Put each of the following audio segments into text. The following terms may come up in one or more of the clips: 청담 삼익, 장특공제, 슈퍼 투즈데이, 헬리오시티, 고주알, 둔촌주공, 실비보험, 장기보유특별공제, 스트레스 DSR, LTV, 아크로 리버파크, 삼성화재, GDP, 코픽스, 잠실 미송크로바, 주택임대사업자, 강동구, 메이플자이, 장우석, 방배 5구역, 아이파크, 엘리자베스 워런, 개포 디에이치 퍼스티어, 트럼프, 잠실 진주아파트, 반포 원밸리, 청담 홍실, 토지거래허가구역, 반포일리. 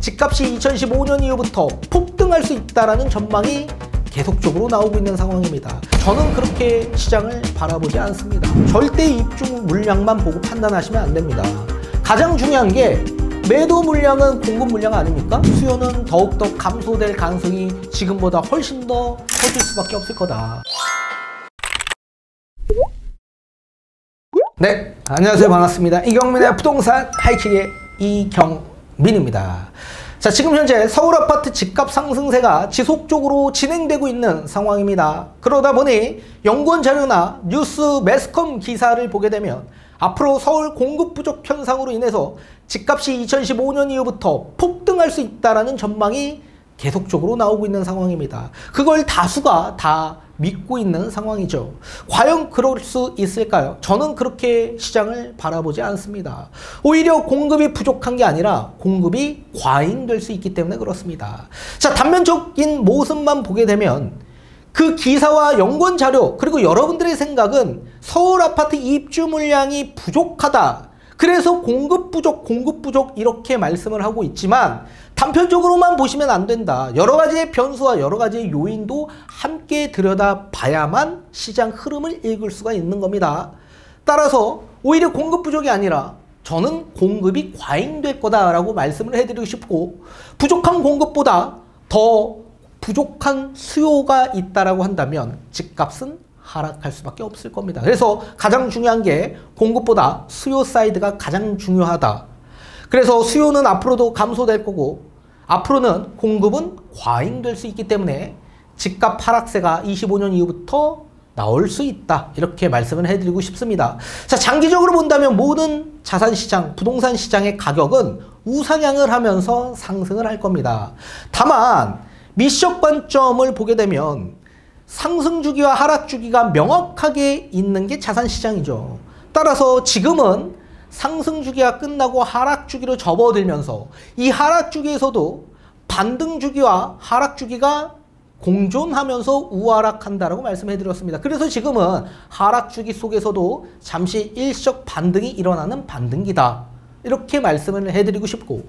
집값이 2015년 이후부터 폭등할 수 있다는 전망이 계속적으로 나오고 있는 상황입니다. 저는 그렇게 시장을 바라보지 않습니다. 절대 입주 물량만 보고 판단하시면 안 됩니다. 가장 중요한 게 매도 물량은 공급 물량 아닙니까? 수요는 더욱더 감소될 가능성이 지금보다 훨씬 더 커질 수밖에 없을 거다. 네, 안녕하세요. 반갑습니다. 이경민의 부동산 하이킥의 이경민입니다. 자, 지금 현재 서울 아파트 집값 상승세가 지속적으로 진행되고 있는 상황입니다. 그러다 보니 연구원 자료나 뉴스 매스컴 기사를 보게 되면 앞으로 서울 공급 부족 현상으로 인해서 집값이 2015년 이후부터 폭등할 수 있다는 전망이 계속적으로 나오고 있는 상황입니다. 그걸 다수가 다 믿고 있는 상황이죠. 과연 그럴 수 있을까요? 저는 그렇게 시장을 바라보지 않습니다. 오히려 공급이 부족한 게 아니라 공급이 과잉될 수 있기 때문에 그렇습니다. 자, 단면적인 모습만 보게 되면 그 기사와 연관 자료 그리고 여러분들의 생각은 서울 아파트 입주 물량이 부족하다. 그래서 공급 부족 이렇게 말씀을 하고 있지만 단편적으로만 보시면 안 된다. 여러 가지의 변수와 여러 가지의 요인도 함께 들여다봐야만 시장 흐름을 읽을 수가 있는 겁니다. 따라서 오히려 공급 부족이 아니라 저는 공급이 과잉될 거다라고 말씀을 해드리고 싶고 부족한 공급보다 더 부족한 수요가 있다라고 한다면 집값은 하락할 수밖에 없을 겁니다. 그래서 가장 중요한 게 공급보다 수요 사이드가 가장 중요하다. 그래서 수요는 앞으로도 감소될 거고 앞으로는 공급은 과잉될 수 있기 때문에 집값 하락세가 25년 이후부터 나올 수 있다. 이렇게 말씀을 해드리고 싶습니다. 자, 장기적으로 본다면 모든 자산시장, 부동산시장의 가격은 우상향을 하면서 상승을 할 겁니다. 다만 미적 관점을 보게 되면 상승 주기와 하락 주기가 명확하게 있는 게 자산시장이죠. 따라서 지금은 상승 주기가 끝나고 하락 주기로 접어들면서 이 하락 주기에서도 반등 주기와 하락 주기가 공존하면서 우하락한다라고 말씀해드렸습니다. 그래서 지금은 하락 주기 속에서도 잠시 일시적 반등이 일어나는 반등기다. 이렇게 말씀을 해드리고 싶고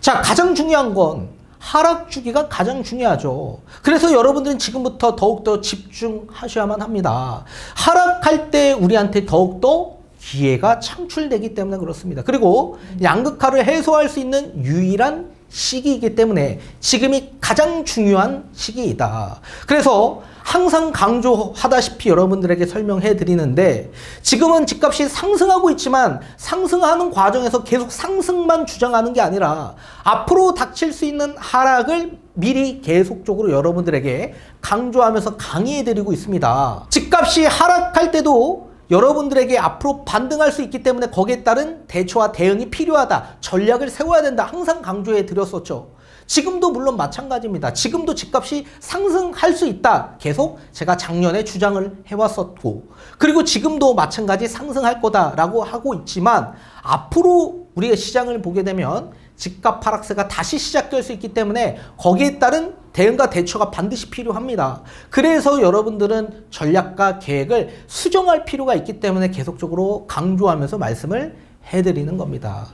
자, 가장 중요한 건 하락 주기가 가장 중요하죠. 그래서 여러분들은 지금부터 더욱더 집중하셔야만 합니다. 하락할 때 우리한테 더욱더 기회가 창출되기 때문에 그렇습니다. 그리고 양극화를 해소할 수 있는 유일한 시기이기 때문에 지금이 가장 중요한 시기이다. 그래서 항상 강조하다시피 여러분들에게 설명해 드리는데 지금은 집값이 상승하고 있지만 상승하는 과정에서 계속 상승만 주장하는 게 아니라 앞으로 닥칠 수 있는 하락을 미리 계속적으로 여러분들에게 강조하면서 강의해 드리고 있습니다. 집값이 하락할 때도 여러분들에게 앞으로 반등할 수 있기 때문에 거기에 따른 대처와 대응이 필요하다. 전략을 세워야 된다. 항상 강조해 드렸었죠. 지금도 물론 마찬가지입니다. 지금도 집값이 상승할 수 있다. 계속 제가 작년에 주장을 해왔었고 그리고 지금도 마찬가지 상승할 거다라고 하고 있지만 앞으로 우리의 시장을 보게 되면 집값 하락세가 다시 시작될 수 있기 때문에 거기에 따른 대응과 대처가 반드시 필요합니다. 그래서 여러분들은 전략과 계획을 수정할 필요가 있기 때문에 계속적으로 강조하면서 말씀을 해드리는 겁니다.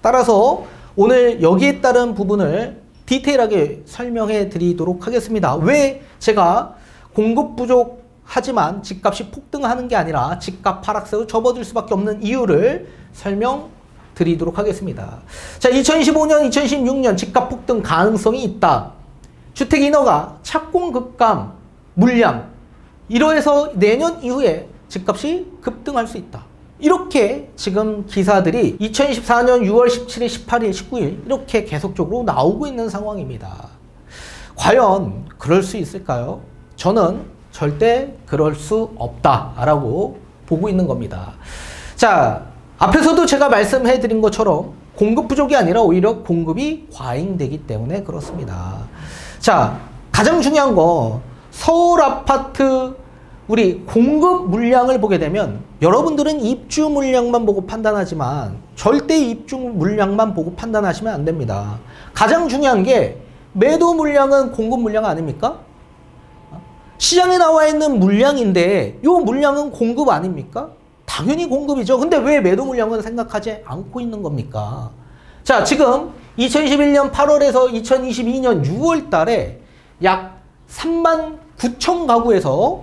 따라서 오늘 여기에 따른 부분을 디테일하게 설명해 드리도록 하겠습니다. 왜 제가 공급 부족하지만 집값이 폭등하는 게 아니라 집값 하락세로 접어들 수밖에 없는 이유를 설명드리도록 하겠습니다. 자, 2015년, 2016년 집값 폭등 가능성이 있다. 주택 인허가, 착공 급감, 물량 이러해서 내년 이후에 집값이 급등할 수 있다. 이렇게 지금 기사들이 2024년 6월 17일, 18일, 19일 이렇게 계속적으로 나오고 있는 상황입니다. 과연 그럴 수 있을까요? 저는 절대 그럴 수 없다라고 보고 있는 겁니다. 자, 앞에서도 제가 말씀해드린 것처럼 공급 부족이 아니라 오히려 공급이 과잉되기 때문에 그렇습니다. 자, 가장 중요한 거 서울 아파트 우리 공급 물량을 보게 되면 여러분들은 입주 물량만 보고 판단하지만 절대 입주 물량만 보고 판단하시면 안 됩니다. 가장 중요한 게 매도 물량은 공급 물량 아닙니까? 시장에 나와 있는 물량인데 이 물량은 공급 아닙니까? 당연히 공급이죠. 근데 왜 매도 물량은 생각하지 않고 있는 겁니까? 자, 지금 2021년 8월에서 2022년 6월 달에 약 39,000 가구에서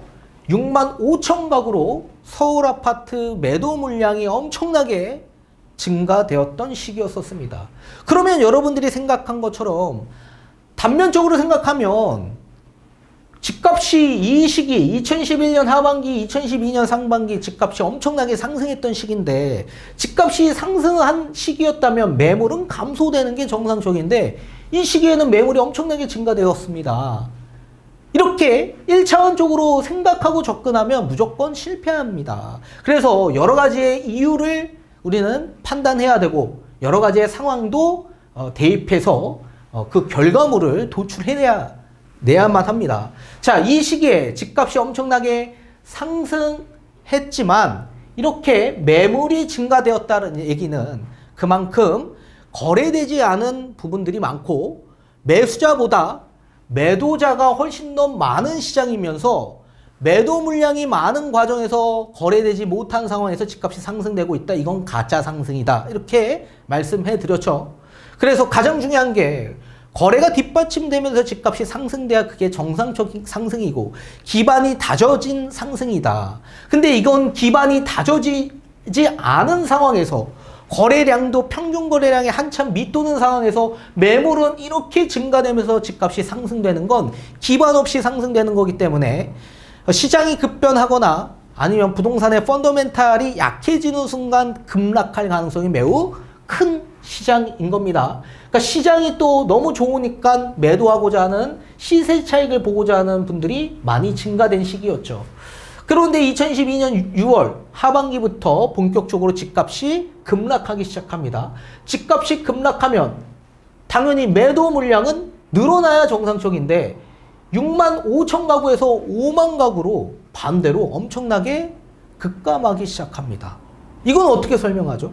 65,000 가구로 서울 아파트 매도 물량이 엄청나게 증가되었던 시기였었습니다. 그러면 여러분들이 생각한 것처럼 단면적으로 생각하면 집값이 이 시기 2011년 하반기, 2012년 상반기 집값이 엄청나게 상승했던 시기인데 집값이 상승한 시기였다면 매물은 감소되는 게 정상적인데 이 시기에는 매물이 엄청나게 증가되었습니다. 이렇게 1차원적으로 생각하고 접근하면 무조건 실패합니다. 그래서 여러 가지의 이유를 우리는 판단해야 되고 여러 가지의 상황도 대입해서 그 결과물을 도출해내야만 합니다. 자, 이 시기에 집값이 엄청나게 상승했지만 이렇게 매물이 증가되었다는 얘기는 그만큼 거래되지 않은 부분들이 많고 매수자보다 매도자가 훨씬 더 많은 시장이면서 매도 물량이 많은 과정에서 거래되지 못한 상황에서 집값이 상승되고 있다. 이건 가짜 상승이다. 이렇게 말씀해 드렸죠. 그래서 가장 중요한 게 거래가 뒷받침되면서 집값이 상승돼야 그게 정상적인 상승이고 기반이 다져진 상승이다. 근데 이건 기반이 다져지지 않은 상황에서 거래량도 평균 거래량이 한참 밑도는 상황에서 매물은 이렇게 증가되면서 집값이 상승되는 건 기반 없이 상승되는 거기 때문에 시장이 급변하거나 아니면 부동산의 펀더멘탈이 약해지는 순간 급락할 가능성이 매우 큰 시장인 겁니다. 그러니까 시장이 또 너무 좋으니까 매도하고자 하는 시세 차익을 보고자 하는 분들이 많이 증가된 시기였죠. 그런데 2022년 6월 하반기부터 본격적으로 집값이 급락하기 시작합니다. 집값이 급락하면 당연히 매도 물량은 늘어나야 정상적인데 6만 5천 가구에서 5만 가구로 반대로 엄청나게 급감하기 시작합니다. 이건 어떻게 설명하죠?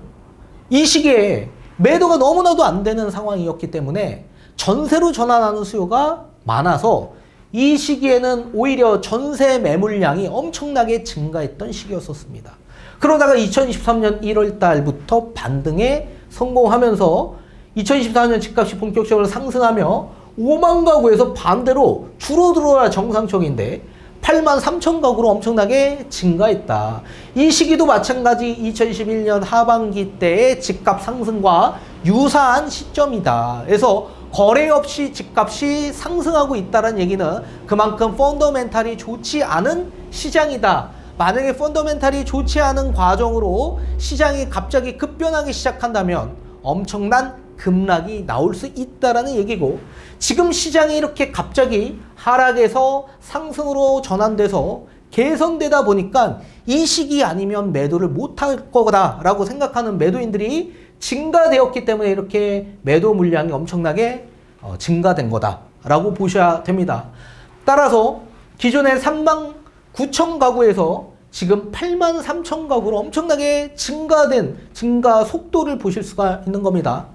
이 시기에 매도가 너무나도 안 되는 상황이었기 때문에 전세로 전환하는 수요가 많아서 이 시기에는 오히려 전세 매물량이 엄청나게 증가했던 시기였었습니다. 그러다가 2023년 1월 달부터 반등에 성공하면서 2024년 집값이 본격적으로 상승하며 5만 가구에서 반대로 줄어들어야 정상적인데 8만 3천 가구로 엄청나게 증가했다. 이 시기도 마찬가지 2021년 하반기 때의 집값 상승과 유사한 시점이다. 그래서 거래 없이 집값이 상승하고 있다는 얘기는 그만큼 펀더멘탈이 좋지 않은 시장이다. 만약에 펀더멘탈이 좋지 않은 과정으로 시장이 갑자기 급변하기 시작한다면 엄청난 급락이 나올 수 있다라는 얘기고 지금 시장이 이렇게 갑자기 하락에서 상승으로 전환돼서 개선되다 보니까 이 시기 아니면 매도를 못할 거다라고 생각하는 매도인들이 증가되었기 때문에 이렇게 매도 물량이 엄청나게 증가된 거다라고 보셔야 됩니다. 따라서 기존의 3만 9천 가구에서 지금 8만 3천 가구로 엄청나게 증가 속도를 보실 수가 있는 겁니다.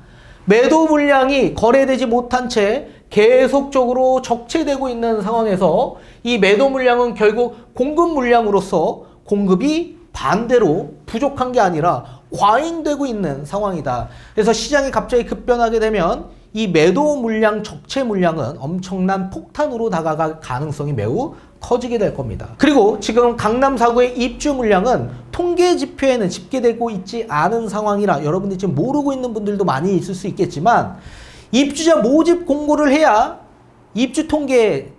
매도 물량이 거래되지 못한 채 계속적으로 적체되고 있는 상황에서 이 매도 물량은 결국 공급 물량으로서 공급이 반대로 부족한 게 아니라 과잉되고 있는 상황이다. 그래서 시장이 갑자기 급변하게 되면 이 매도 물량, 적체 물량은 엄청난 폭탄으로 다가갈 가능성이 매우 커지게 될 겁니다. 그리고 지금 강남 4구의 입주 물량은 통계 지표에는 집계되고 있지 않은 상황이라 여러분들이 지금 모르고 있는 분들도 많이 있을 수 있겠지만 입주자 모집 공고를 해야 입주 통계에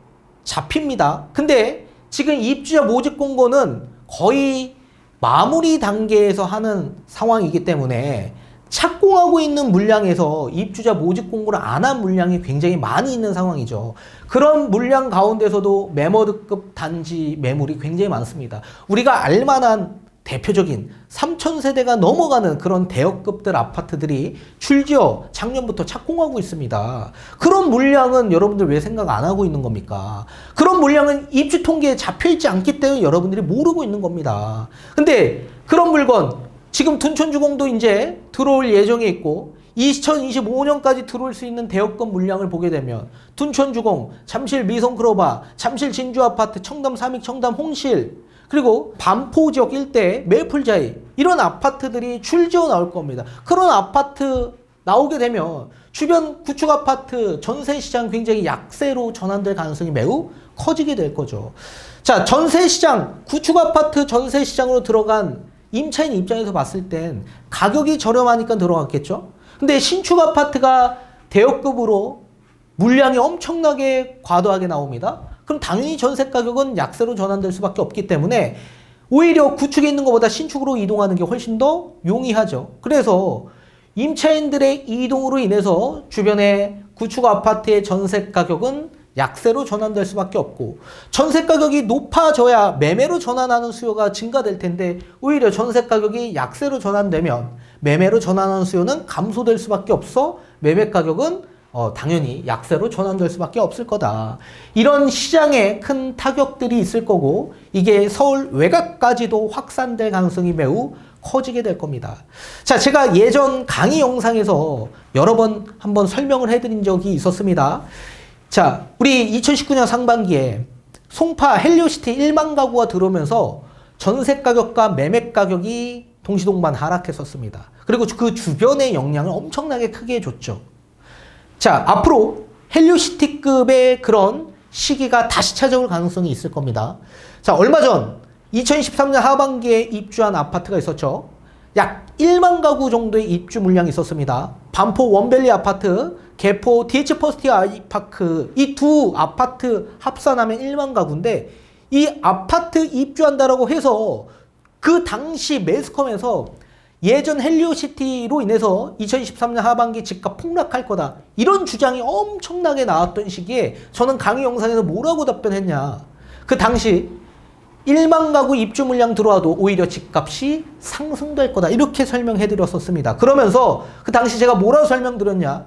잡힙니다. 근데 지금 입주자 모집 공고는 거의 마무리 단계에서 하는 상황이기 때문에 착공하고 있는 물량에서 입주자 모집 공고를 안 한 물량이 굉장히 많이 있는 상황이죠. 그런 물량 가운데서도 매머드급 단지 매물이 굉장히 많습니다. 우리가 알만한 대표적인 3,000세대가 넘어가는 그런 대역급들 아파트들이 출지어 작년부터 착공하고 있습니다. 그런 물량은 여러분들 왜 생각 안 하고 있는 겁니까? 그런 물량은 입주 통계에 잡혀있지 않기 때문에 여러분들이 모르고 있는 겁니다. 근데 그런 물건 지금 둔촌주공도 이제 들어올 예정이 있고 2025년까지 들어올 수 있는 대역권 물량을 보게 되면 둔촌주공, 잠실 미송크로바, 잠실 진주아파트, 청담 삼익, 청담 홍실 그리고 반포 지역 일대 메이플자이 이런 아파트들이 출지어 나올 겁니다. 그런 아파트 나오게 되면 주변 구축아파트 전세시장 굉장히 약세로 전환될 가능성이 매우 커지게 될 거죠. 자, 전세시장, 구축아파트 전세시장으로 들어간 임차인 입장에서 봤을 땐 가격이 저렴하니까 들어갔겠죠. 근데 신축아파트가 대역급으로 물량이 엄청나게 과도하게 나옵니다. 그럼 당연히 전세가격은 약세로 전환될 수밖에 없기 때문에 오히려 구축에 있는 것보다 신축으로 이동하는 게 훨씬 더 용이하죠. 그래서 임차인들의 이동으로 인해서 주변의 구축 아파트의 전세 가격은 약세로 전환될 수밖에 없고, 전세 가격이 높아져야 매매로 전환하는 수요가 증가될 텐데 오히려 전세 가격이 약세로 전환되면 매매로 전환하는 수요는 감소될 수밖에 없어 매매 가격은 당연히 약세로 전환될 수밖에 없을 거다. 이런 시장에 큰 타격들이 있을 거고, 이게 서울 외곽까지도 확산될 가능성이 매우 커지게 될 겁니다. 자, 제가 예전 강의 영상에서 여러 번 한번 설명을 해드린 적이 있었습니다. 자, 우리 2019년 상반기에 송파 헬리오시티 1만 가구가 들어오면서 전세 가격과 매매 가격이 동시동반 하락했었습니다. 그리고 그 주변의 영향을 엄청나게 크게 줬죠. 자, 앞으로 헬리오시티급의 그런 시기가 다시 찾아올 가능성이 있을 겁니다. 자, 얼마 전 2013년 하반기에 입주한 아파트가 있었죠. 약 1만 가구 정도의 입주 물량이 있었습니다. 반포 원밸리 아파트, 개포 디에이치 퍼스티어 아이파크, 이 두 아파트 합산하면 1만 가구인데, 이 아파트 입주한다라고 해서 그 당시 매스컴에서 예전 헬리오시티로 인해서 2013년 하반기 집값 폭락할 거다, 이런 주장이 엄청나게 나왔던 시기에 저는 강의 영상에서 뭐라고 답변했냐. 그 당시 1만 가구 입주 물량 들어와도 오히려 집값이 상승될 거다, 이렇게 설명해드렸었습니다. 그러면서 그 당시 제가 뭐라고 설명드렸냐.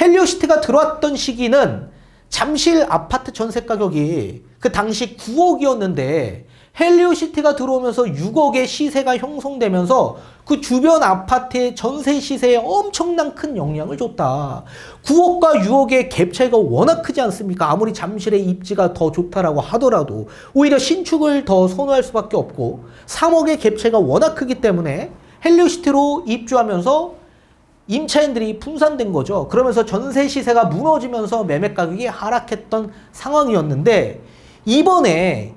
헬리오시티가 들어왔던 시기는 잠실 아파트 전세 가격이 그 당시 9억이었는데 헬리오시티가 들어오면서 6억의 시세가 형성되면서 그 주변 아파트의 전세 시세에 엄청난 큰 영향을 줬다. 9억과 6억의 갭 차이가 워낙 크지 않습니까? 아무리 잠실의 입지가 더 좋다라고 하더라도 오히려 신축을 더 선호할 수밖에 없고, 3억의 갭 차이가 워낙 크기 때문에 헬리오시티로 입주하면서 임차인들이 분산된 거죠. 그러면서 전세 시세가 무너지면서 매매 가격이 하락했던 상황이었는데, 이번에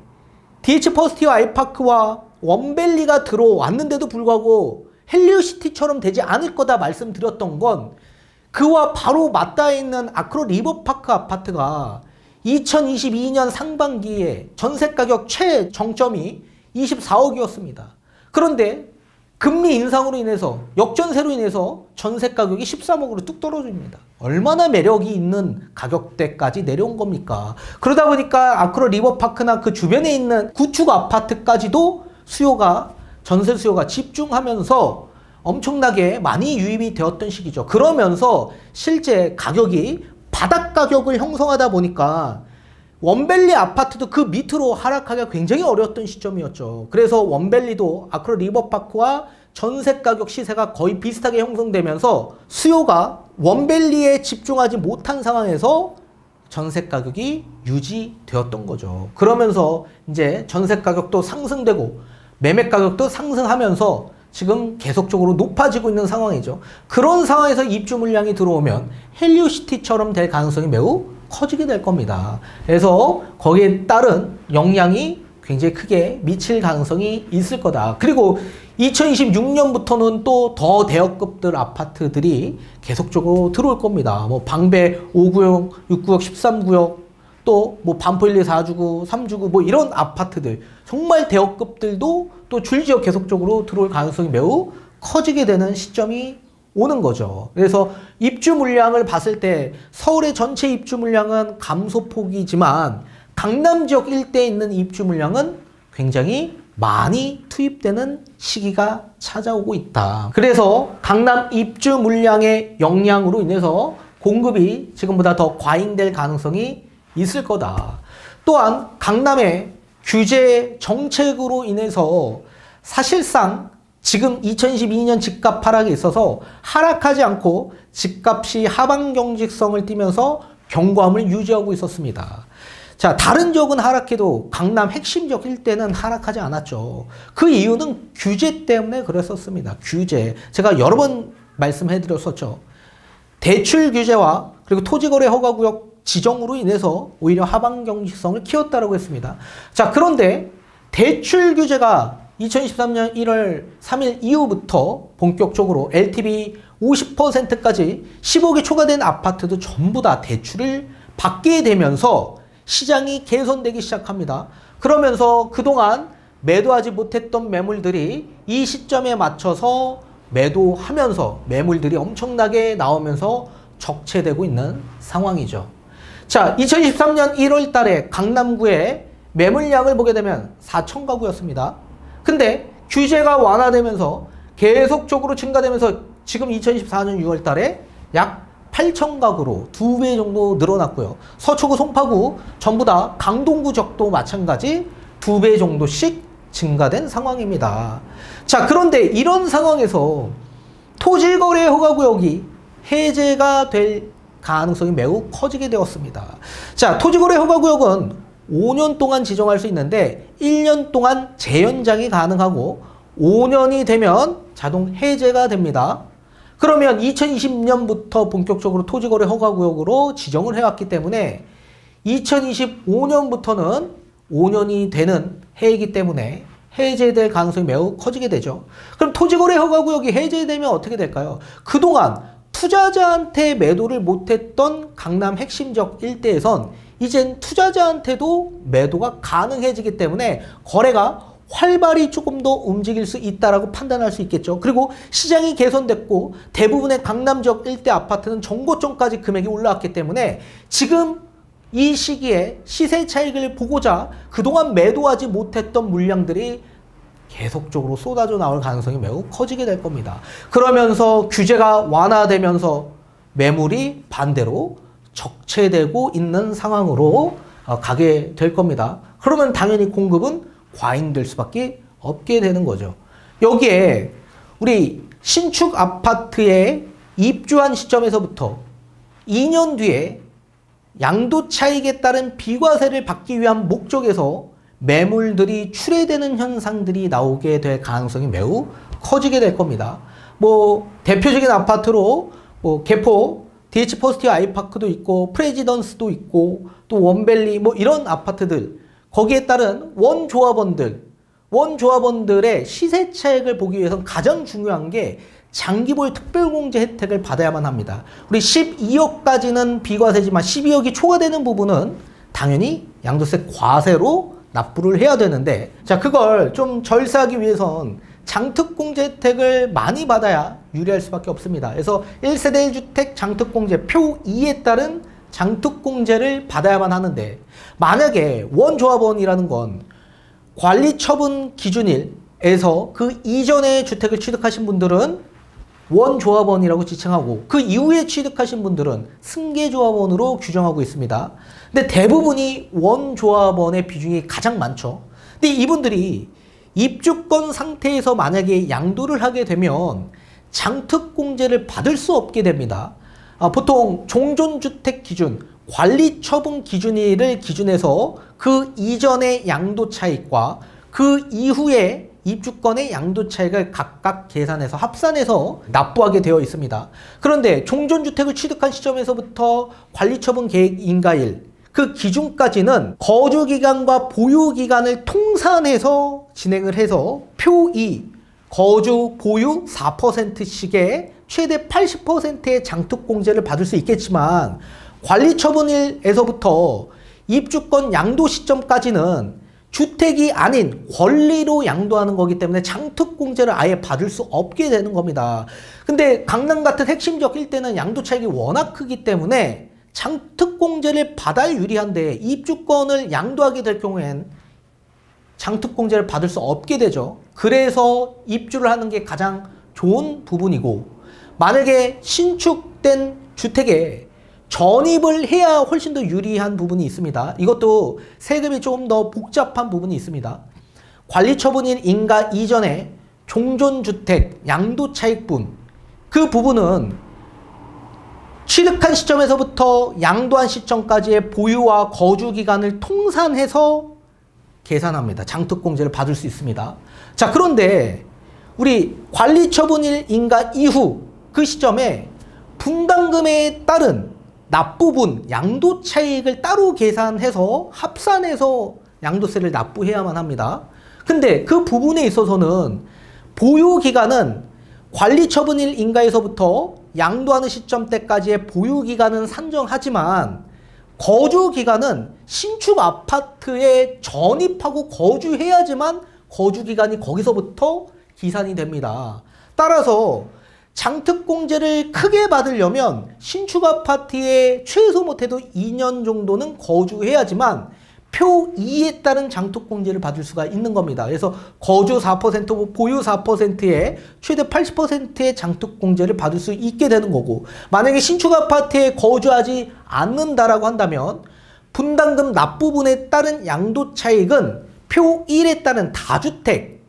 DH 퍼스티어 아이파크와 원밸리가 들어왔는데도 불구하고 헬리오시티처럼 되지 않을 거다 말씀드렸던 건, 그와 바로 맞닿아 있는 아크로 리버파크 아파트가 2022년 상반기에 전세가격 최정점이 24억이었습니다. 그런데 금리 인상으로 인해서, 역전세로 인해서 전세가격이 13억으로 뚝 떨어집니다. 얼마나 매력이 있는 가격대까지 내려온 겁니까? 그러다 보니까 아크로 리버파크나 그 주변에 있는 구축 아파트까지도 수요가, 전세 수요가 집중하면서 엄청나게 많이 유입이 되었던 시기죠. 그러면서 실제 가격이 바닥 가격을 형성하다 보니까 원밸리 아파트도 그 밑으로 하락하기가 굉장히 어려웠던 시점이었죠. 그래서 원밸리도 아크로 리버파크와 전세가격 시세가 거의 비슷하게 형성되면서 수요가 원밸리에 집중하지 못한 상황에서 전세가격이 유지되었던 거죠. 그러면서 이제 전세가격도 상승되고 매매가격도 상승하면서 지금 계속적으로 높아지고 있는 상황이죠. 그런 상황에서 입주 물량이 들어오면 헬리오시티처럼 될 가능성이 매우 커지게 될 겁니다. 그래서 거기에 따른 영향이 굉장히 크게 미칠 가능성이 있을 거다. 그리고 2026년부터는 또 더 대역급들 아파트들이 계속적으로 들어올 겁니다. 뭐 방배 5구역, 6구역, 13구역, 또 뭐 반포일리 4주구, 3주구 뭐 이런 아파트들, 정말 대역급들도 또 줄지어 계속적으로 들어올 가능성이 매우 커지게 되는 시점이 오는 거죠. 그래서 입주 물량을 봤을 때 서울의 전체 입주 물량은 감소폭이지만 강남 지역 일대에 있는 입주 물량은 굉장히 많이 투입되는 시기가 찾아오고 있다. 그래서 강남 입주 물량의 영향으로 인해서 공급이 지금보다 더 과잉될 가능성이 있을 거다. 또한 강남의 규제 정책으로 인해서 사실상 지금 2022년 집값 하락에 있어서 하락하지 않고 집값이 하방 경직성을 띠면서 견고함을 유지하고 있었습니다. 자, 다른 지역은 하락해도 강남 핵심 지역 일대는 하락하지 않았죠. 그 이유는 규제 때문에 그랬었습니다. 규제. 제가 여러 번 말씀해 드렸었죠. 대출 규제와 그리고 토지거래 허가구역 지정으로 인해서 오히려 하방 경직성을 키웠다라고 했습니다. 자, 그런데 대출 규제가 2023년 1월 3일 이후부터 본격적으로 LTV 50%까지 10억이 초과된 아파트도 전부 다 대출을 받게 되면서 시장이 개선되기 시작합니다. 그러면서 그동안 매도하지 못했던 매물들이 이 시점에 맞춰서 매도하면서 매물들이 엄청나게 나오면서 적체되고 있는 상황이죠. 자, 2023년 1월 달에 강남구의 매물량을 보게 되면 4천 가구였습니다. 근데 규제가 완화되면서 계속적으로 증가되면서 지금 2024년 6월 달에 약 8천 가구로 2배 정도 늘어났고요. 서초구, 송파구 전부 다 강동구 적도 마찬가지 2배 정도씩 증가된 상황입니다. 자, 그런데 이런 상황에서 토지거래 허가구역이 해제가 될 가능성이 매우 커지게 되었습니다. 자, 토지거래 허가구역은 5년 동안 지정할 수 있는데 1년 동안 재연장이 가능하고 5년이 되면 자동 해제가 됩니다. 그러면 2020년부터 본격적으로 토지거래 허가구역으로 지정을 해왔기 때문에 2025년부터는 5년이 되는 해이기 때문에 해제될 가능성이 매우 커지게 되죠. 그럼 토지거래 허가구역이 해제되면 어떻게 될까요? 그동안 투자자한테 매도를 못했던 강남 핵심적 일대에선 이젠 투자자한테도 매도가 가능해지기 때문에 거래가 활발히 조금 더 움직일 수 있다라고 판단할 수 있겠죠. 그리고 시장이 개선됐고 대부분의 강남 지역 일대 아파트는 정고점까지 금액이 올라왔기 때문에 지금 이 시기에 시세 차익을 보고자 그동안 매도하지 못했던 물량들이 계속적으로 쏟아져 나올 가능성이 매우 커지게 될 겁니다. 그러면서 규제가 완화되면서 매물이 반대로 적체되고 있는 상황으로 가게 될 겁니다. 그러면 당연히 공급은 과잉될 수밖에 없게 되는 거죠. 여기에 우리 신축 아파트에 입주한 시점에서부터 2년 뒤에 양도 차익에 따른 비과세를 받기 위한 목적에서 매물들이 출회되는 현상들이 나오게 될 가능성이 매우 커지게 될 겁니다. 뭐 대표적인 아파트로 뭐 개포 디에이치 퍼스티어 아이파크도 있고 프레지던스도 있고 또 원밸리 뭐 이런 아파트들, 거기에 따른 원조합원들의 시세 차익을 보기 위해서는 가장 중요한 게 장기보유 특별공제 혜택을 받아야만 합니다. 우리 12억까지는 비과세지만 12억이 초과되는 부분은 당연히 양도세 과세로 납부를 해야 되는데, 자, 그걸 좀 절세하기 위해선 장특공제 혜택을 많이 받아야 유리할 수밖에 없습니다. 그래서 1세대 1주택 장특공제 표 2에 따른 장특공제를 받아야만 하는데, 만약에 원조합원이라는 건 관리처분 기준일에서 그 이전에 주택을 취득하신 분들은 원조합원이라고 지칭하고 그 이후에 취득하신 분들은 승계조합원으로 규정하고 있습니다. 근데 대부분이 원조합원의 비중이 가장 많죠. 근데 이분들이 입주권 상태에서 만약에 양도를 하게 되면 장특공제를 받을 수 없게 됩니다. 보통 종전주택 기준, 관리처분 기준일을 기준해서 그 이전의 양도 차익과 그 이후에 입주권의 양도 차익을 각각 계산해서 합산해서 납부하게 되어 있습니다. 그런데 종전주택을 취득한 시점에서부터 관리처분 계획 인가일, 그 기준까지는 거주기간과 보유기간을 통산해서 진행을 해서 표 2, 거주 보유 4%씩의 최대 80%의 장특공제를 받을 수 있겠지만 관리처분일에서부터 입주권 양도 시점까지는 주택이 아닌 권리로 양도하는 거기 때문에 장특공제를 아예 받을 수 없게 되는 겁니다. 근데 강남 같은 핵심적 일대는 양도 차익이 워낙 크기 때문에 장특공제를 받아야 유리한데 입주권을 양도하게 될 경우엔 장특공제를 받을 수 없게 되죠. 그래서 입주를 하는 게 가장 좋은 부분이고, 만약에 신축된 주택에 전입을 해야 훨씬 더 유리한 부분이 있습니다. 이것도 세금이 조금 더 복잡한 부분이 있습니다. 관리처분일 인가 이전에 종전주택 양도차익분, 그 부분은 취득한 시점에서부터 양도한 시점까지의 보유와 거주기간을 통산해서 계산합니다. 장특공제를 받을 수 있습니다. 자, 그런데 우리 관리처분일 인가 이후 그 시점에 분담금에 따른 납부분 양도 차익을 따로 계산해서 합산해서 양도세를 납부해야만 합니다. 근데 그 부분에 있어서는 보유기간은 관리처분일 인가에서부터 양도하는 시점 때까지의 보유기간은 산정하지만 거주기간은 신축아파트에 전입하고 거주해야지만 거주기간이 거기서부터 기산이 됩니다. 따라서 장특공제를 크게 받으려면 신축아파트에 최소 못해도 2년 정도는 거주해야지만 표 2에 따른 장특공제를 받을 수가 있는 겁니다. 그래서 거주 4%, 보유 4%에 최대 80%의 장특공제를 받을 수 있게 되는 거고, 만약에 신축아파트에 거주하지 않는다라고 한다면 분담금 납부분에 따른 양도차익은 표 1에 따른 다주택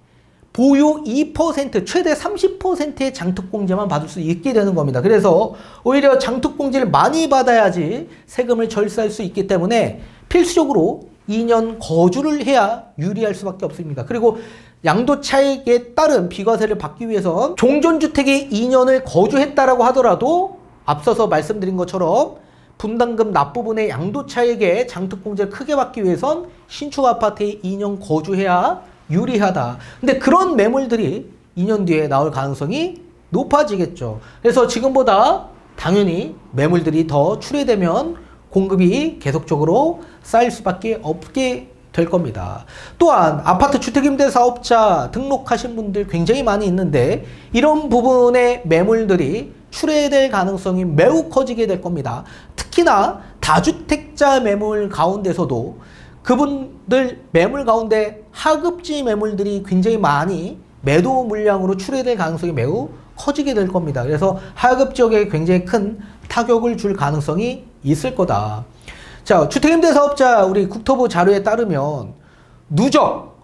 보유 2% 최대 30%의 장특공제만 받을 수 있게 되는 겁니다. 그래서 오히려 장특공제를 많이 받아야지 세금을 절세할 수 있기 때문에 필수적으로 2년 거주를 해야 유리할 수밖에 없습니다. 그리고 양도차익에 따른 비과세를 받기 위해선 종전주택에 2년을 거주했다라고 하더라도 앞서서 말씀드린 것처럼 분담금 납부분의 양도차익에 장특공제를 크게 받기 위해선 신축아파트에 2년 거주해야 유리하다. 근데 그런 매물들이 2년 뒤에 나올 가능성이 높아지겠죠. 그래서 지금보다 당연히 매물들이 더 출회되면 공급이 계속적으로 쌓일 수밖에 없게 될 겁니다. 또한 아파트 주택임대사업자 등록하신 분들 굉장히 많이 있는데 이런 부분의 매물들이 출회될 가능성이 매우 커지게 될 겁니다. 특히나 다주택자 매물 가운데서도 그분들 매물 가운데 하급지 매물들이 굉장히 많이 매도 물량으로 출회될 가능성이 매우 커지게 될 겁니다. 그래서 하급 지역에 굉장히 큰 타격을 줄 가능성이 있을 거다. 자, 주택임대사업자 우리 국토부 자료에 따르면 누적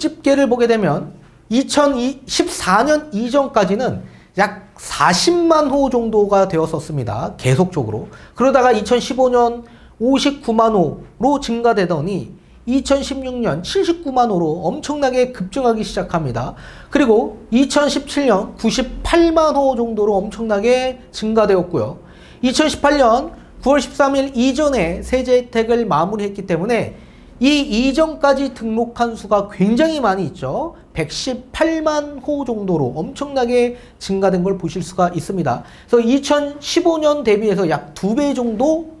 집계를 보게 되면 2014년 이전까지는 약 40만 호 정도가 되었었습니다. 계속적으로. 그러다가 2015년 59만 호로 증가되더니 2016년 79만 호로 엄청나게 급증하기 시작합니다. 그리고 2017년 98만 호 정도로 엄청나게 증가되었고요. 2018년 9월 13일 이전에 세제 혜택을 마무리했기 때문에 이 이전까지 등록한 수가 굉장히 많이 있죠. 118만 호 정도로 엄청나게 증가된 걸 보실 수가 있습니다. 그래서 2015년 대비해서 약 2배 정도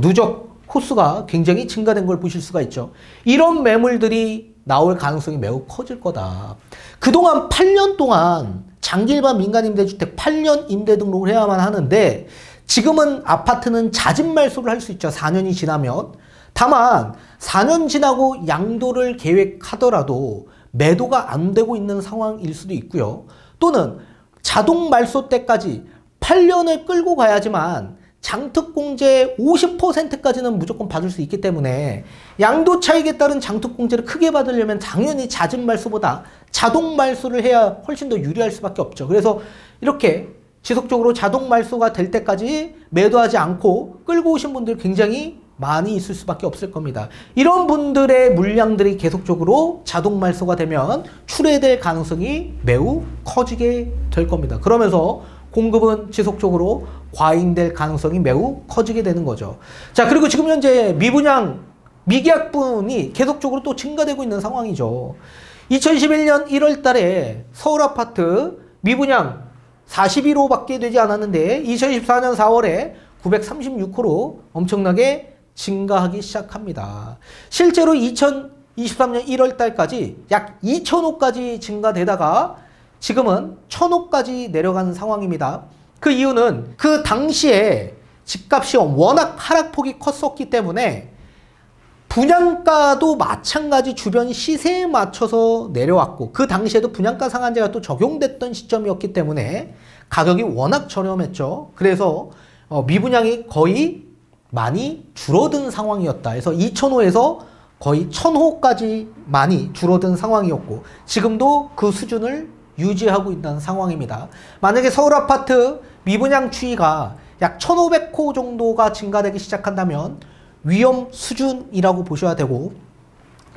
누적 호수가 굉장히 증가된 걸 보실 수가 있죠. 이런 매물들이 나올 가능성이 매우 커질 거다. 그동안 8년 동안 장기일반 민간임대주택 8년 임대등록을 해야만 하는데 지금은 아파트는 자진말소를 할 수 있죠. 4년이 지나면. 다만 4년 지나고 양도를 계획하더라도 매도가 안 되고 있는 상황일 수도 있고요. 또는 자동말소 때까지 8년을 끌고 가야지만 장특공제 50%까지는 무조건 받을 수 있기 때문에 양도차익에 따른 장특공제를 크게 받으려면 당연히 자진말소보다 자동말소를 해야 훨씬 더 유리할 수밖에 없죠. 그래서 이렇게 지속적으로 자동말소가 될 때까지 매도하지 않고 끌고 오신 분들 굉장히 많이 있을 수밖에 없을 겁니다. 이런 분들의 물량들이 계속적으로 자동말소가 되면 출회될 가능성이 매우 커지게 될 겁니다. 그러면서 공급은 지속적으로 과잉될 가능성이 매우 커지게 되는 거죠. 자, 그리고 지금 현재 미분양, 미계약분이 계속적으로 또 증가되고 있는 상황이죠. 2011년 1월 달에 서울 아파트 미분양 41호밖에 되지 않았는데 2014년 4월에 936호로 엄청나게 증가하기 시작합니다. 실제로 2023년 1월 달까지 약 2000호까지 증가되다가 지금은 1000호까지 내려가는 상황입니다. 그 이유는 그 당시에 집값이 워낙 하락폭이 컸었기 때문에 분양가도 마찬가지 주변 시세에 맞춰서 내려왔고 그 당시에도 분양가 상한제가 또 적용됐던 시점이었기 때문에 가격이 워낙 저렴했죠. 그래서 미분양이 거의 많이 줄어든 상황이었다. 그래서 2000호에서 거의 1000호까지 많이 줄어든 상황이었고 지금도 그 수준을 유지하고 있는 상황입니다. 만약에 서울 아파트 미분양 추이가 약 1500호 정도가 증가되기 시작한다면 위험 수준이라고 보셔야 되고,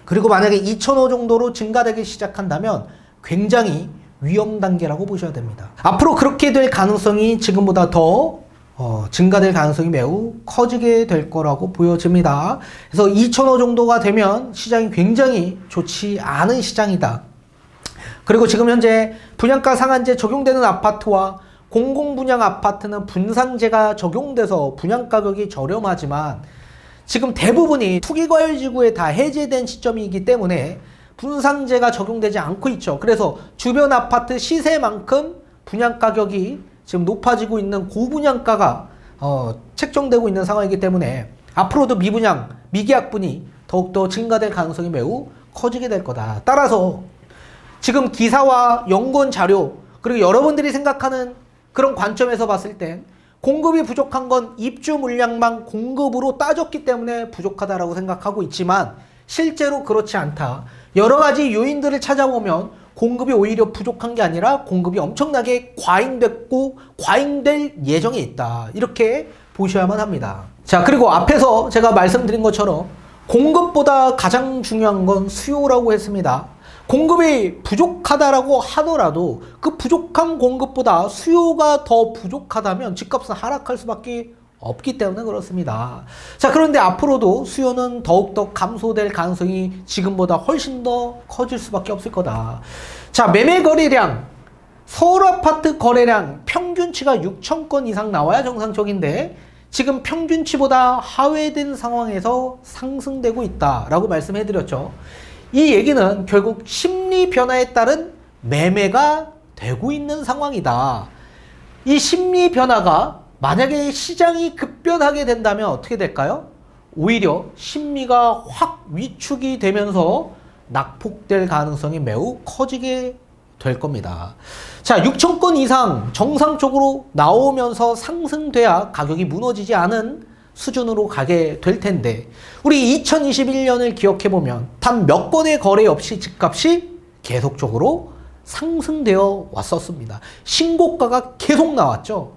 그리고 만약에 2000호 정도로 증가되기 시작한다면 굉장히 위험 단계라고 보셔야 됩니다. 앞으로 그렇게 될 가능성이 지금보다 더 증가될 가능성이 매우 커지게 될 거라고 보여집니다. 그래서 2,000호 정도가 되면 시장이 굉장히 좋지 않은 시장이다. 그리고 지금 현재 분양가 상한제 적용되는 아파트와 공공분양 아파트는 분산제가 적용돼서 분양가격이 저렴하지만 지금 대부분이 투기과열지구에 다 해제된 시점이기 때문에 분산제가 적용되지 않고 있죠. 그래서 주변 아파트 시세만큼 분양가격이 지금 높아지고 있는 고분양가가 책정되고 있는 상황이기 때문에 앞으로도 미분양, 미계약분이 더욱더 증가될 가능성이 매우 커지게 될 거다. 따라서 지금 기사와 연구원 자료 그리고 여러분들이 생각하는 그런 관점에서 봤을 땐 공급이 부족한 건 입주 물량만 공급으로 따졌기 때문에 부족하다라고 생각하고 있지만 실제로 그렇지 않다. 여러 가지 요인들을 찾아보면 공급이 오히려 부족한 게 아니라 공급이 엄청나게 과잉됐고 과잉될 예정이 있다. 이렇게 보셔야만 합니다. 자, 그리고 앞에서 제가 말씀드린 것처럼 공급보다 가장 중요한 건 수요라고 했습니다. 공급이 부족하다라고 하더라도 그 부족한 공급보다 수요가 더 부족하다면 집값은 하락할 수밖에 없기 때문에 그렇습니다. 자, 그런데 앞으로도 수요는 더욱더 감소될 가능성이 지금보다 훨씬 더 커질 수밖에 없을 거다. 자, 매매 거래량, 서울 아파트 거래량 평균치가 6,000건 이상 나와야 정상적인데 지금 평균치보다 하회된 상황에서 상승되고 있다라고 말씀해드렸죠. 이 얘기는 결국 심리 변화에 따른 매매가 되고 있는 상황이다. 이 심리 변화가 만약에 시장이 급변하게 된다면 어떻게 될까요? 오히려 심리가 확 위축이 되면서 낙폭될 가능성이 매우 커지게 될 겁니다. 자, 6,000건 이상 정상적으로 나오면서 상승돼야 가격이 무너지지 않은 수준으로 가게 될 텐데 우리 2021년을 기억해보면 단 몇 건의 거래 없이 집값이 계속적으로 상승되어 왔었습니다. 신고가가 계속 나왔죠.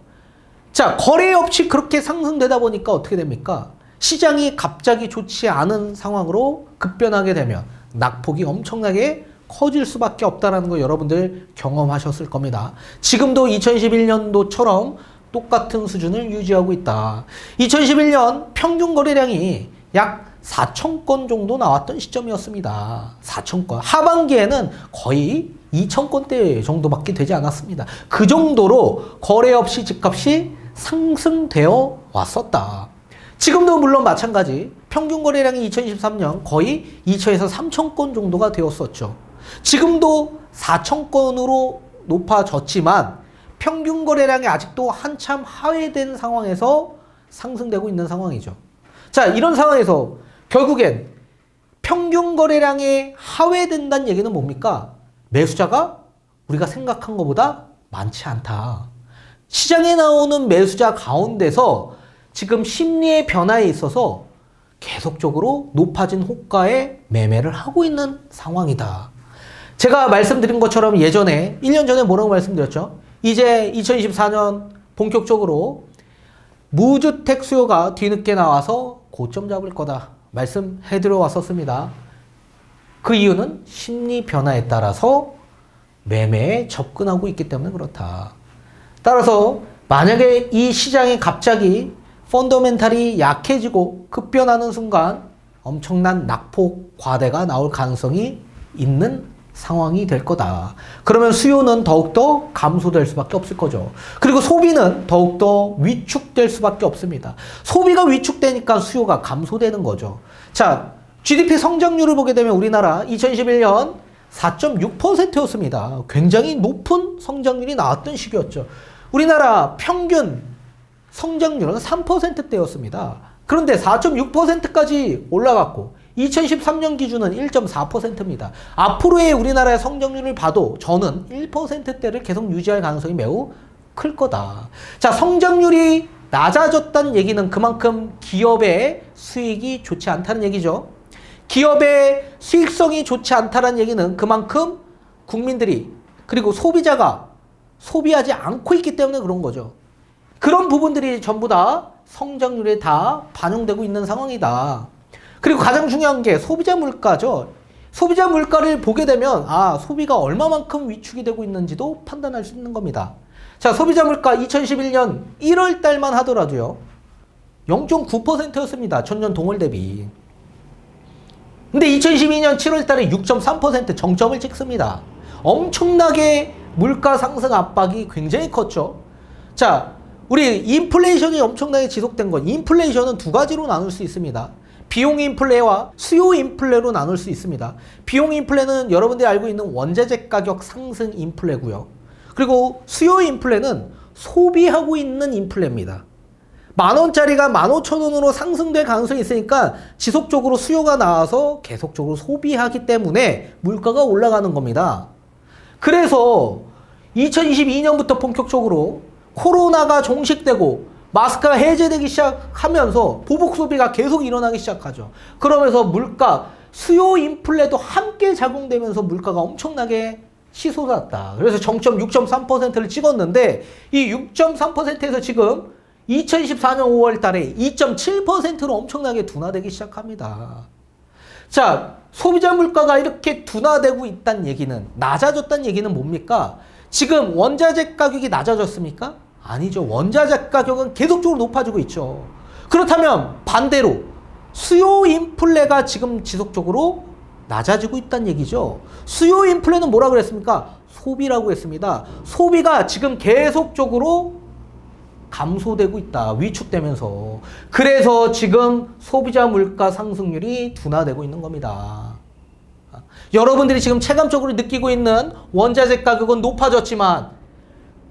자, 거래 없이 그렇게 상승되다 보니까 어떻게 됩니까? 시장이 갑자기 좋지 않은 상황으로 급변하게 되면 낙폭이 엄청나게 커질 수밖에 없다는 거 여러분들 경험하셨을 겁니다. 지금도 2021년도처럼 똑같은 수준을 유지하고 있다. 2011년 평균 거래량이 약 4,000건 정도 나왔던 시점이었습니다. 4,000건. 하반기에는 거의 2,000건대 정도밖에 되지 않았습니다. 그 정도로 거래 없이 집값이 상승되어 왔었다. 지금도 물론 마찬가지 평균 거래량이 2023년 거의 2,000에서 3,000건 정도가 되었었죠. 지금도 4,000건으로 높아졌지만 평균 거래량이 아직도 한참 하회된 상황에서 상승되고 있는 상황이죠. 자, 이런 상황에서 결국엔 평균 거래량이 하회된다는 얘기는 뭡니까? 매수자가 우리가 생각한 것보다 많지 않다. 시장에 나오는 매수자 가운데서 지금 심리의 변화에 있어서 계속적으로 높아진 호가에 매매를 하고 있는 상황이다. 제가 말씀드린 것처럼 예전에 1년 전에 뭐라고 말씀드렸죠? 이제 2024년 본격적으로 무주택 수요가 뒤늦게 나와서 고점 잡을 거다 말씀해드려 왔었습니다. 그 이유는 심리 변화에 따라서 매매에 접근하고 있기 때문에 그렇다. 따라서 만약에 이 시장이 갑자기 펀더멘탈이 약해지고 급변하는 순간 엄청난 낙폭 과대가 나올 가능성이 있는 상황이 될 거다. 그러면 수요는 더욱더 감소될 수밖에 없을 거죠. 그리고 소비는 더욱더 위축될 수밖에 없습니다. 소비가 위축되니까 수요가 감소되는 거죠. 자, GDP 성장률을 보게 되면 우리나라 2021년 4.6%였습니다. 굉장히 높은 성장률이 나왔던 시기였죠. 우리나라 평균 성장률은 3%대였습니다. 그런데 4.6%까지 올라갔고 2013년 기준은 1.4%입니다. 앞으로의 우리나라의 성장률을 봐도 저는 1%대를 계속 유지할 가능성이 매우 클 거다. 자, 성장률이 낮아졌다는 얘기는 그만큼 기업의 수익이 좋지 않다는 얘기죠. 기업의 수익성이 좋지 않다는 얘기는 그만큼 국민들이 그리고 소비자가 소비하지 않고 있기 때문에 그런 거죠. 그런 부분들이 전부 다 성장률에 다 반영되고 있는 상황이다. 그리고 가장 중요한 게 소비자 물가죠. 소비자 물가를 보게 되면 아, 소비가 얼마만큼 위축이 되고 있는지도 판단할 수 있는 겁니다. 자, 소비자 물가 2011년 1월 달만 하더라도요. 0.9%였습니다. 전년 동월 대비. 근데 2012년 7월 달에 6.3% 정점을 찍습니다. 엄청나게 물가 상승 압박이 굉장히 컸죠. 자, 우리 인플레이션이 엄청나게 지속된 건, 인플레이션은 두 가지로 나눌 수 있습니다. 비용 인플레와 수요 인플레로 나눌 수 있습니다. 비용 인플레는 여러분들이 알고 있는 원자재 가격 상승 인플레고요. 그리고 수요 인플레는 소비하고 있는 인플레입니다. 10,000원짜리가 15,000원으로 상승될 가능성이 있으니까 지속적으로 수요가 나와서 계속적으로 소비하기 때문에 물가가 올라가는 겁니다. 그래서 2022년부터 본격적으로 코로나가 종식되고 마스크가 해제되기 시작하면서 보복 소비가 계속 일어나기 시작하죠. 그러면서 물가, 수요 인플레도 함께 작용되면서 물가가 엄청나게 치솟았다. 그래서 정점 6.3%를 찍었는데 이 6.3%에서 지금 2014년 5월 달에 2.7%로 엄청나게 둔화되기 시작합니다. 자, 소비자 물가가 이렇게 둔화되고 있다는 얘기는, 낮아졌다는 얘기는 뭡니까? 지금 원자재 가격이 낮아졌습니까? 아니죠. 원자재 가격은 계속적으로 높아지고 있죠. 그렇다면 반대로 수요 인플레가 지금 지속적으로 낮아지고 있다는 얘기죠. 수요 인플레는 뭐라 그랬습니까? 소비라고 했습니다. 소비가 지금 계속적으로 감소되고 있다. 위축되면서. 그래서 지금 소비자 물가 상승률이 둔화되고 있는 겁니다. 여러분들이 지금 체감적으로 느끼고 있는 원자재 가격은 높아졌지만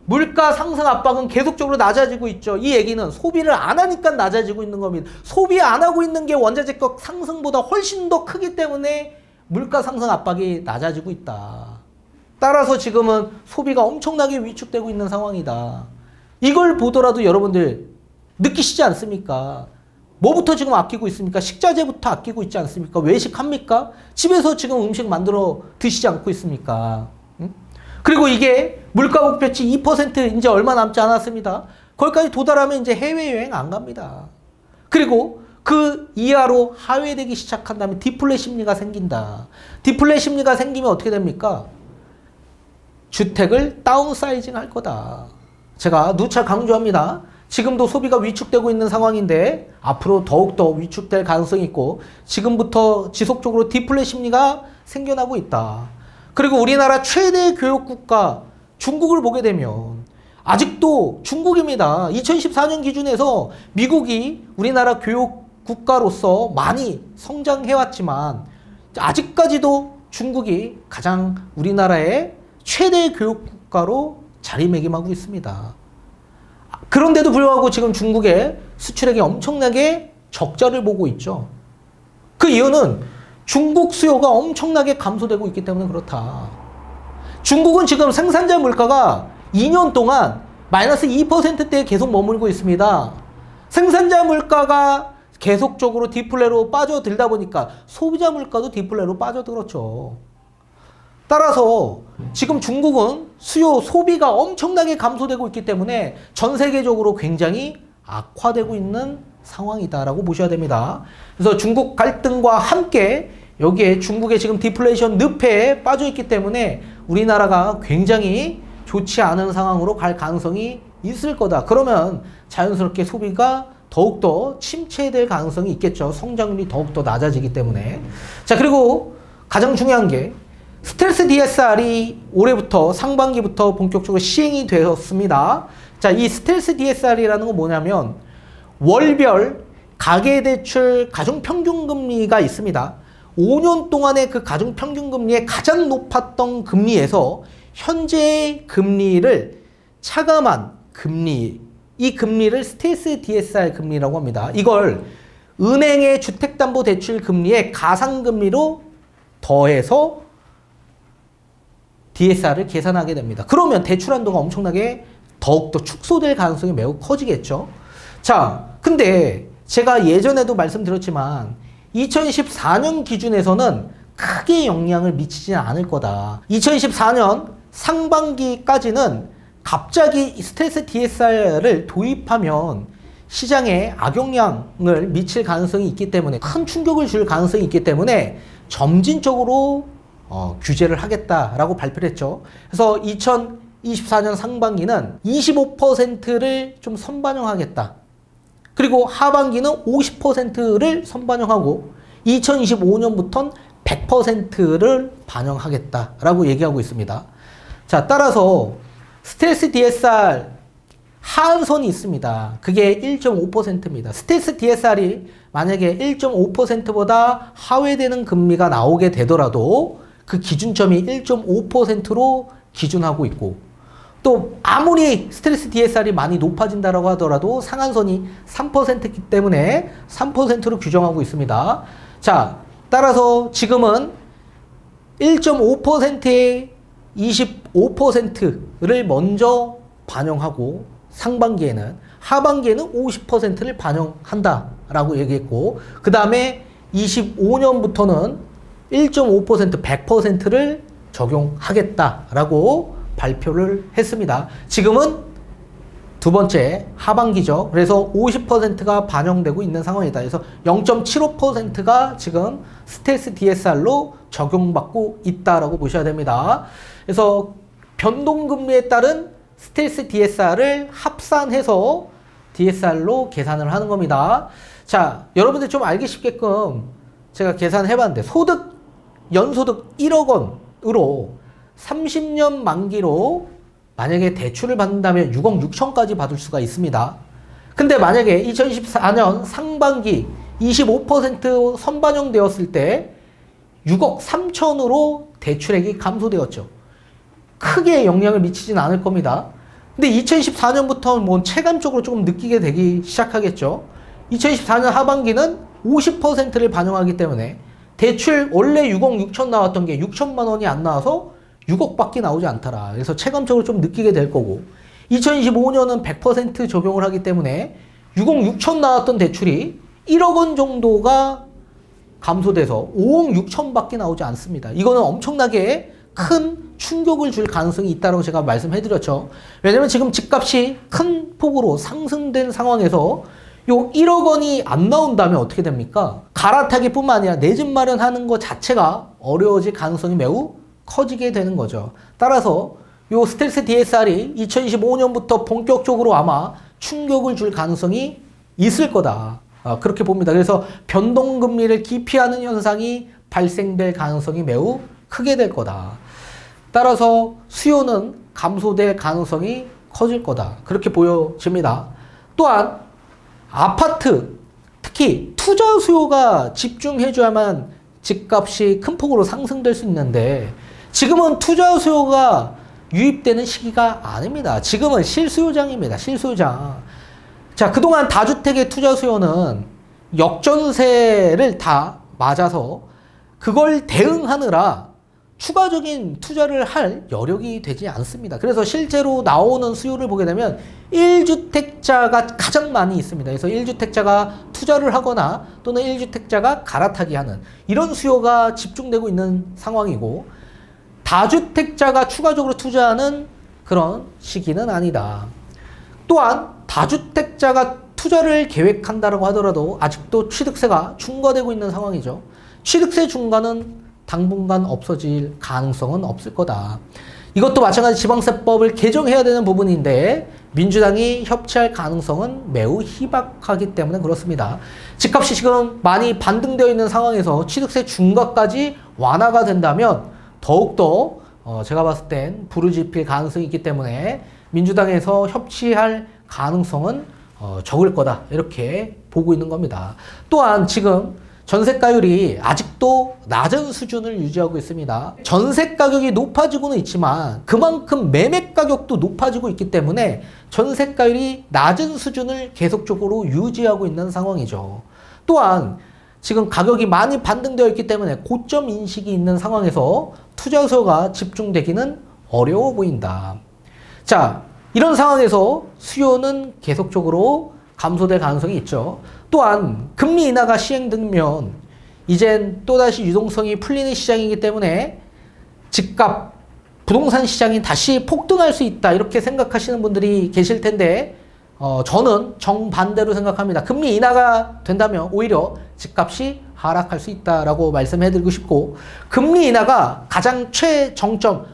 물가 상승 압박은 계속적으로 낮아지고 있죠. 이 얘기는 소비를 안 하니까 낮아지고 있는 겁니다. 소비 안 하고 있는 게 원자재 가격 상승보다 훨씬 더 크기 때문에 물가 상승 압박이 낮아지고 있다. 따라서 지금은 소비가 엄청나게 위축되고 있는 상황이다. 이걸 보더라도 여러분들 느끼시지 않습니까? 뭐부터 지금 아끼고 있습니까? 식자재부터 아끼고 있지 않습니까? 외식합니까? 집에서 지금 음식 만들어 드시지 않고 있습니까? 응? 그리고 이게 물가 목표치 2% 이제 얼마 남지 않았습니다. 거기까지 도달하면 이제 해외여행 안 갑니다. 그리고 그 이하로 하회되기 시작한다면 디플레 심리가 생긴다. 디플레 심리가 생기면 어떻게 됩니까? 주택을 다운사이징 할 거다. 제가 누차 강조합니다. 지금도 소비가 위축되고 있는 상황인데 앞으로 더욱더 위축될 가능성이 있고 지금부터 지속적으로 디플레 심리가 생겨나고 있다. 그리고 우리나라 최대 교역국가 중국을 보게 되면 아직도 중국입니다. 2014년 기준에서 미국이 우리나라 교역국가로서 많이 성장해왔지만 아직까지도 중국이 가장 우리나라의 최대 교역국가로 자리매김하고 있습니다. 그런데도 불구하고 지금 중국의 수출액이 엄청나게 적자를 보고 있죠. 그 이유는 중국 수요가 엄청나게 감소되고 있기 때문에 그렇다. 중국은 지금 생산자 물가가 2년 동안 마이너스 2%대에 계속 머물고 있습니다. 생산자 물가가 계속적으로 디플레로 빠져들다 보니까 소비자 물가도 디플레로 빠져들었죠. 따라서 지금 중국은 수요, 소비가 엄청나게 감소되고 있기 때문에 전 세계적으로 굉장히 악화되고 있는 상황이다라고 보셔야 됩니다. 그래서 중국 갈등과 함께 여기에 중국의 지금 디플레이션 늪에 빠져있기 때문에 우리나라가 굉장히 좋지 않은 상황으로 갈 가능성이 있을 거다. 그러면 자연스럽게 소비가 더욱더 침체될 가능성이 있겠죠. 성장률이 더욱더 낮아지기 때문에. 자, 그리고 가장 중요한 게 스트레스 DSR이 올해부터 상반기부터 본격적으로 시행이 되었습니다. 자, 이 스트레스 DSR이라는 건 뭐냐면 월별 가계대출 가중평균금리가 있습니다. 5년 동안의 그 가중평균금리의 가장 높았던 금리에서 현재의 금리를 차감한 금리, 이 금리를 스트레스 DSR 금리라고 합니다. 이걸 은행의 주택담보대출 금리의 가상금리로 더해서 DSR을 계산하게 됩니다. 그러면 대출 한도가 엄청나게 더욱더 축소될 가능성이 매우 커지겠죠. 자, 근데 제가 예전에도 말씀드렸지만 2014년 기준에서는 크게 영향을 미치지는 않을 거다. 2014년 상반기까지는 갑자기 스트레스 DSR를 도입하면 시장에 악영향을 미칠 가능성이 있기 때문에 큰 충격을 줄 가능성이 있기 때문에 점진적으로 규제를 하겠다라고 발표를 했죠. 그래서 2024년 상반기는 25%를 좀 선반영하겠다. 그리고 하반기는 50%를 선반영하고 2025년부터는 100%를 반영하겠다라고 얘기하고 있습니다. 자, 따라서 스트레스 DSR 하한선이 있습니다. 그게 1.5%입니다. 스트레스 DSR이 만약에 1.5%보다 하회되는 금리가 나오게 되더라도 그 기준점이 1.5%로 기준하고 있고, 또 아무리 스트레스 DSR이 많이 높아진다라고 하더라도 상한선이 3%이기 때문에 3%로 규정하고 있습니다. 자, 따라서 지금은 1.5%의 25%를 먼저 반영하고 상반기에는, 하반기에는 50%를 반영한다라고 얘기했고, 그 다음에 25년부터는 1.5% 100%를 적용하겠다라고 발표를 했습니다. 지금은 두 번째 하반기죠. 그래서 50%가 반영되고 있는 상황이다. 그래서 0.75%가 지금 스트레스 DSR로 적용받고 있다라고 보셔야 됩니다. 그래서 변동금리에 따른 스트레스 DSR을 합산해서 DSR로 계산을 하는 겁니다. 자, 여러분들 좀 알기 쉽게끔 제가 계산해봤는데, 소득, 연소득 1억 원으로 30년 만기로 만약에 대출을 받는다면 6억 6천까지 받을 수가 있습니다. 근데 만약에 2024년 상반기 25% 선반영되었을 때 6억 3천으로 대출액이 감소되었죠. 크게 영향을 미치진 않을 겁니다. 근데 2024년부터는 뭐 체감적으로 조금 느끼게 되기 시작하겠죠. 2024년 하반기는 50%를 반영하기 때문에 대출 원래 6억 6천 나왔던 게 6천만 원이 안 나와서 6억밖에 나오지 않더라. 그래서 체감적으로 좀 느끼게 될 거고, 2025년은 100% 적용을 하기 때문에 6억 6천 나왔던 대출이 1억 원 정도가 감소돼서 5억 6천밖에 나오지 않습니다. 이거는 엄청나게 큰 충격을 줄 가능성이 있다고 제가 말씀해드렸죠. 왜냐면 지금 집값이 큰 폭으로 상승된 상황에서 요 1억 원이 안 나온다면 어떻게 됩니까? 갈아타기 뿐만 아니라 내 집 마련하는 것 자체가 어려워질 가능성이 매우 커지게 되는 거죠. 따라서 요 스트레스 DSR이 2025년부터 본격적으로 아마 충격을 줄 가능성이 있을 거다. 그렇게 봅니다. 그래서 변동금리를 기피하는 현상이 발생될 가능성이 매우 크게 될 거다. 따라서 수요는 감소될 가능성이 커질 거다. 그렇게 보여집니다. 또한 아파트, 특히 투자 수요가 집중해줘야만 집값이 큰 폭으로 상승될 수 있는데, 지금은 투자 수요가 유입되는 시기가 아닙니다. 지금은 실수요장입니다. 실수요장. 자, 그동안 다주택의 투자 수요는 역전세를 다 맞아서 그걸 대응하느라 추가적인 투자를 할 여력이 되지 않습니다. 그래서 실제로 나오는 수요를 보게 되면 1주택자가 가장 많이 있습니다. 그래서 1주택자가 투자를 하거나 또는 1주택자가 갈아타기 하는 이런 수요가 집중되고 있는 상황이고, 다주택자가 추가적으로 투자하는 그런 시기는 아니다. 또한 다주택자가 투자를 계획한다고 하더라도 아직도 취득세가 중과되고 있는 상황이죠. 취득세 중과는 당분간 없어질 가능성은 없을 거다. 이것도 마찬가지 지방세법을 개정해야 되는 부분인데 민주당이 협치할 가능성은 매우 희박하기 때문에 그렇습니다. 집값이 지금 많이 반등되어 있는 상황에서 취득세 중과까지 완화가 된다면 더욱더 제가 봤을 땐 부르짖힐 가능성이 있기 때문에 민주당에서 협치할 가능성은 적을 거다. 이렇게 보고 있는 겁니다. 또한 지금 전세가율이 아직도 낮은 수준을 유지하고 있습니다. 전세가격이 높아지고는 있지만 그만큼 매매가격도 높아지고 있기 때문에 전세가율이 낮은 수준을 계속적으로 유지하고 있는 상황이죠. 또한 지금 가격이 많이 반등되어 있기 때문에 고점 인식이 있는 상황에서 투자 수요가 집중되기는 어려워 보인다. 자, 이런 상황에서 수요는 계속적으로 감소될 가능성이 있죠. 또한 금리 인하가 시행되면 이젠 또다시 유동성이 풀리는 시장이기 때문에 집값, 부동산 시장이 다시 폭등할 수 있다. 이렇게 생각하시는 분들이 계실 텐데 저는 정반대로 생각합니다. 금리 인하가 된다면 오히려 집값이 하락할 수 있다라고 말씀해드리고 싶고, 금리 인하가 가장 최정점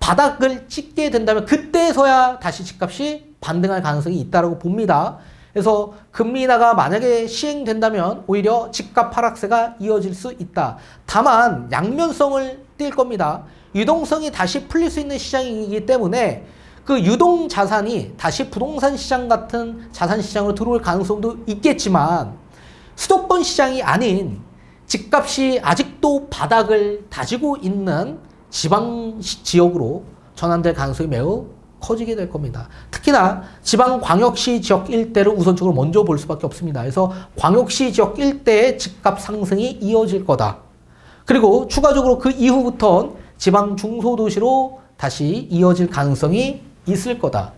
바닥을 찍게 된다면 그때서야 다시 집값이 반등할 가능성이 있다고 봅니다. 그래서 금리 인하가 만약에 시행된다면 오히려 집값 하락세가 이어질 수 있다. 다만 양면성을 띌 겁니다. 유동성이 다시 풀릴 수 있는 시장이기 때문에 그 유동 자산이 다시 부동산 시장 같은 자산 시장으로 들어올 가능성도 있겠지만, 수도권 시장이 아닌 집값이 아직도 바닥을 다지고 있는 지방 지역으로 전환될 가능성이 매우 커지게 될 겁니다. 특히나 지방광역시 지역 일대를 우선적으로 먼저 볼 수밖에 없습니다. 그래서 광역시 지역 일대의 집값 상승이 이어질 거다. 그리고 추가적으로 그 이후부터는 지방 중소도시로 다시 이어질 가능성이 있을 거다.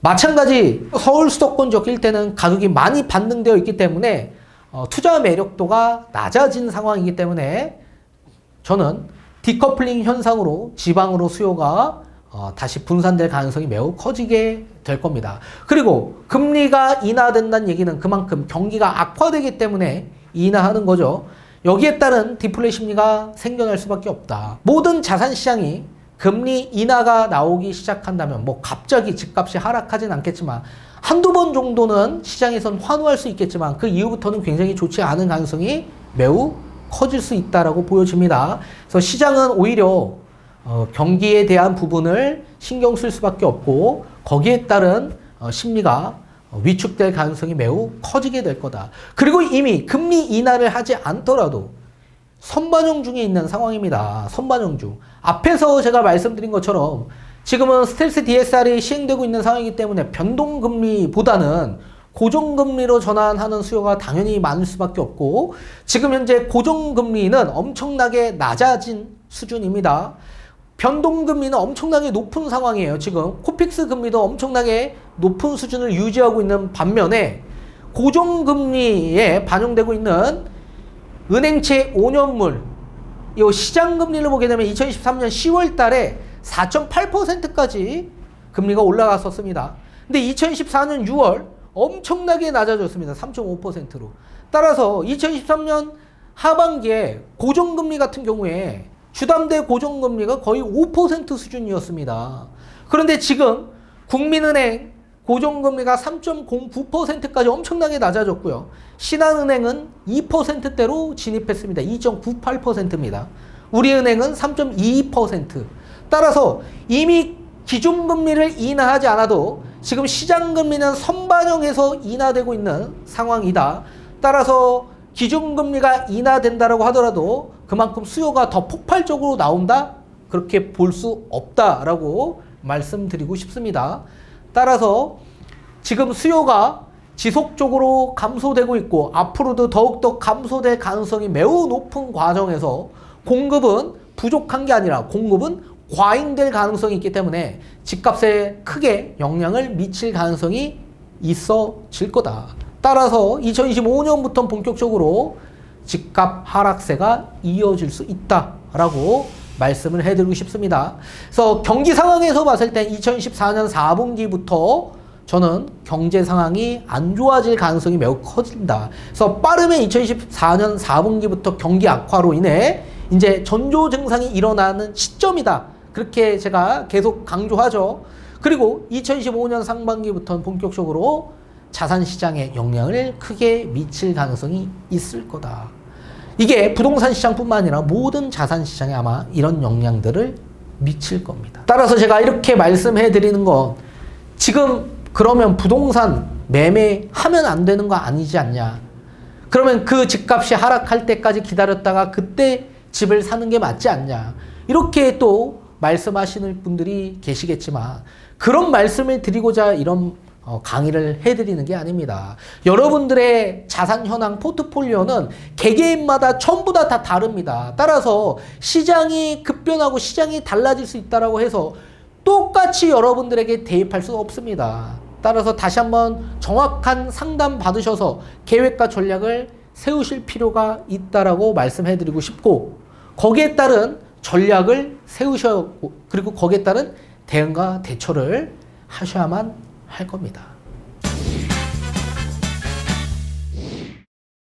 마찬가지 서울 수도권 지역 일대는 가격이 많이 반등되어 있기 때문에 투자 매력도가 낮아진 상황이기 때문에 저는 디커플링 현상으로 지방으로 수요가 다시 분산될 가능성이 매우 커지게 될 겁니다. 그리고 금리가 인하된다는 얘기는 그만큼 경기가 악화되기 때문에 인하하는 거죠. 여기에 따른 디플레 심리가 생겨날 수밖에 없다. 모든 자산 시장이 금리 인하가 나오기 시작한다면 뭐 갑자기 집값이 하락하진 않겠지만 한두 번 정도는 시장에선 환호할 수 있겠지만 그 이후부터는 굉장히 좋지 않은 가능성이 매우 커질 수 있다라고 보여집니다. 그래서 시장은 오히려 경기에 대한 부분을 신경 쓸 수밖에 없고 거기에 따른 심리가 위축될 가능성이 매우 커지게 될 거다. 그리고 이미 금리 인하를 하지 않더라도 선반영 중에 있는 상황입니다. 선반영 중. 앞에서 제가 말씀드린 것처럼 지금은 스트레스 DSR이 시행되고 있는 상황이기 때문에 변동금리보다는 고정금리로 전환하는 수요가 당연히 많을 수밖에 없고, 지금 현재 고정금리는 엄청나게 낮아진 수준입니다. 변동금리는 엄청나게 높은 상황이에요. 지금 코픽스 금리도 엄청나게 높은 수준을 유지하고 있는 반면에 고정금리에 반영되고 있는 은행채 5년물, 이 시장금리를 보게 되면 2023년 10월 달에 4.8%까지 금리가 올라갔었습니다. 근데 2024년 6월 엄청나게 낮아졌습니다. 3.5%로. 따라서 2023년 하반기에 고정금리 같은 경우에 주담대 고정금리가 거의 5% 수준이었습니다. 그런데 지금 국민은행 고정금리가 3.09%까지 엄청나게 낮아졌고요. 신한은행은 2%대로 진입했습니다. 2.98%입니다. 우리은행은 3.22%. 따라서 이미 기준금리를 인하하지 않아도 지금 시장금리는 선반영해서 인하되고 있는 상황이다. 따라서 기준금리가 인하된다라고 하더라도 그만큼 수요가 더 폭발적으로 나온다? 그렇게 볼 수 없다라고 말씀드리고 싶습니다. 따라서 지금 수요가 지속적으로 감소되고 있고 앞으로도 더욱더 감소될 가능성이 매우 높은 과정에서 공급은 부족한 게 아니라 공급은 과잉될 가능성이 있기 때문에 집값에 크게 영향을 미칠 가능성이 있어질 거다. 따라서 2025년부터 본격적으로 집값 하락세가 이어질 수 있다라고 말씀을 해드리고 싶습니다. 그래서 경기 상황에서 봤을 때 2014년 4분기부터 저는 경제 상황이 안 좋아질 가능성이 매우 커진다. 그래서 빠르면 2014년 4분기부터 경기 악화로 인해 이제 전조 증상이 일어나는 시점이다. 그렇게 제가 계속 강조하죠. 그리고 2015년 상반기부터는 본격적으로 자산시장에 영향을 크게 미칠 가능성이 있을 거다. 이게 부동산 시장뿐만 아니라 모든 자산시장에 아마 이런 영향들을 미칠 겁니다. 따라서 제가 이렇게 말씀해 드리는 건 지금 그러면 부동산 매매하면 안 되는 거 아니지 않냐. 그러면 그 집값이 하락할 때까지 기다렸다가 그때 집을 사는 게 맞지 않냐. 이렇게 또 말씀하시는 분들이 계시겠지만 그런 말씀을 드리고자 이런 강의를 해드리는 게 아닙니다. 여러분들의 자산 현황 포트폴리오는 개개인마다 전부 다 다릅니다. 따라서 시장이 급변하고 시장이 달라질 수 있다고 해서 똑같이 여러분들에게 대입할 수 없습니다. 따라서 다시 한번 정확한 상담 받으셔서 계획과 전략을 세우실 필요가 있다라고 말씀해드리고 싶고, 거기에 따른 전략을 세우셔야 하고 그리고 거기에 따른 대응과 대처를 하셔야만 할 겁니다.